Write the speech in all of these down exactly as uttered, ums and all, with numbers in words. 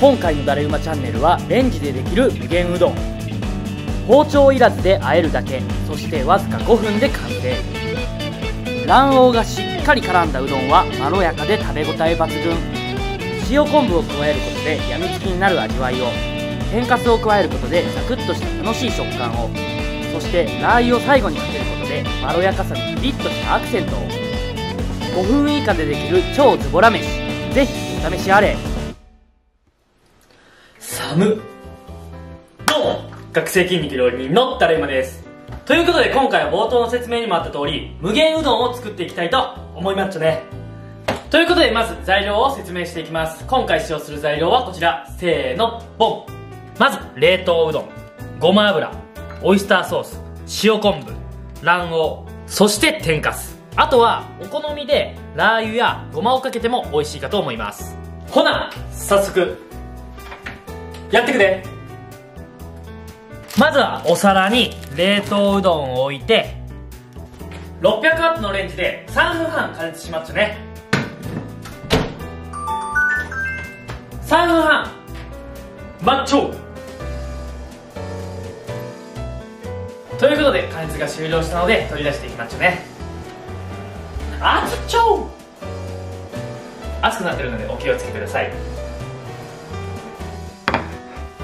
今回のだれうまチャンネルはレンジでできる無限うどん、包丁いらずで和えるだけ、そしてわずかごふんで完成。卵黄がしっかり絡んだうどんはまろやかで食べ応え抜群。塩昆布を加えることでやみつきになる味わいを、天かすを加えることでサクッとした楽しい食感を、そしてラー油を最後にかけることでまろやかさにピリッとしたアクセントを。ごふん以下でできる超ズボラ飯、ぜひお試しあれ。寒っどう学生筋肉料理人のだれうまです。ということで今回は冒頭の説明にもあった通り、無限うどんを作っていきたいと思いまっちゃね。ということでまず材料を説明していきます。今回使用する材料はこちら、せーのボン。まず冷凍うどん、ごま油、オイスターソース、塩昆布、卵黄、そして天かす。あとはお好みでラー油やごまをかけても美味しいかと思います。ほな早速やってくで。まずはお皿に冷凍うどんを置いて、ろっぴゃくワットのレンジでさんぷんはん加熱しまっちゃね。さんぷんはん待っちょということで加熱が終了したので取り出していきまっちゃね。熱っちょ熱くなってるのでお気をつけください。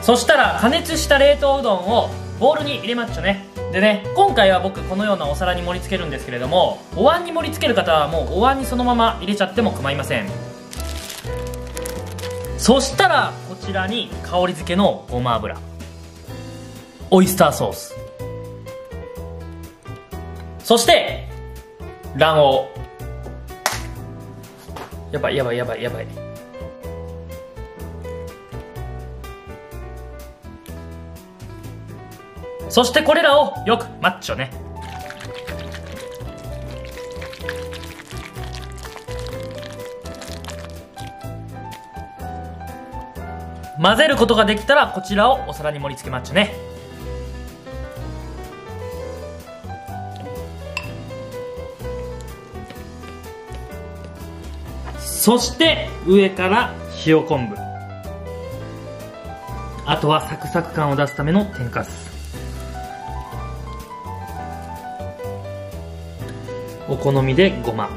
そしたら加熱した冷凍うどんをボウルに入れまっちょね。でね、今回は僕このようなお皿に盛り付けるんですけれども、お椀に盛り付ける方はもうお椀にそのまま入れちゃっても構いません。そしたらこちらに香り付けのごま油、オイスターソース、そして卵黄。やばいやばいやばいやばい。そしてこれらをよくマッチョね。混ぜることができたらこちらをお皿に盛り付けマッチョね。そして上から塩昆布、あとはサクサク感を出すための天かす、お好みでごま、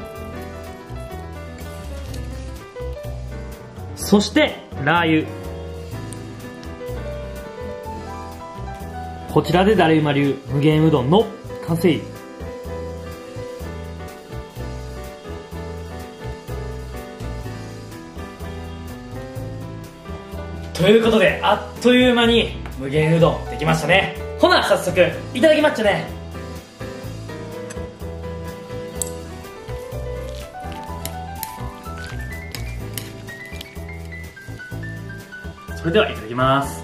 そしてラー油。こちらでだれうま流無限うどんの完成。ということであっという間に無限うどんできましたね。ほな早速いただきまっちゃね。それではいただきます。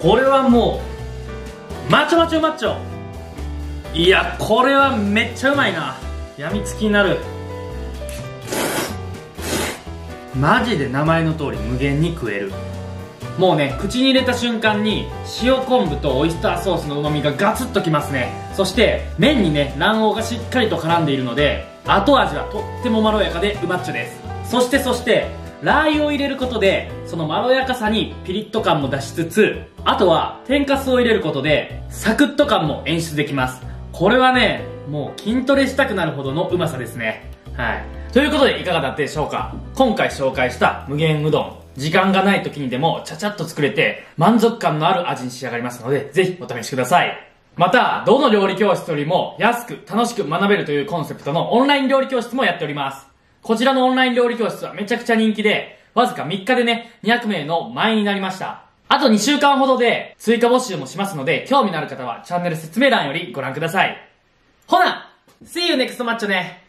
これはもうマチョマチョマチョ。いやこれはめっちゃうまいな。やみつきになる。マジで名前の通り無限に食える。もうね、口に入れた瞬間に塩昆布とオイスターソースのうまみがガツッときますね。そして麺にね、卵黄がしっかりと絡んでいるので後味はとってもまろやかでうまっちょです。そしてそしてラー油を入れることでそのまろやかさにピリッと感も出しつつ、あとは天かすを入れることでサクッと感も演出できます。これはねもう筋トレしたくなるほどのうまさですね。はい。ということでいかがだったでしょうか。今回紹介した無限うどん、時間がない時にでもちゃちゃっと作れて満足感のある味に仕上がりますので、ぜひお試しください。また、どの料理教室よりも安く楽しく学べるというコンセプトのオンライン料理教室もやっております。こちらのオンライン料理教室はめちゃくちゃ人気で、わずかみっかでね、にひゃくめいの満員になりました。あとにしゅうかんほどで追加募集もしますので、興味のある方はチャンネル説明欄よりご覧ください。ほな See you next マッチョね。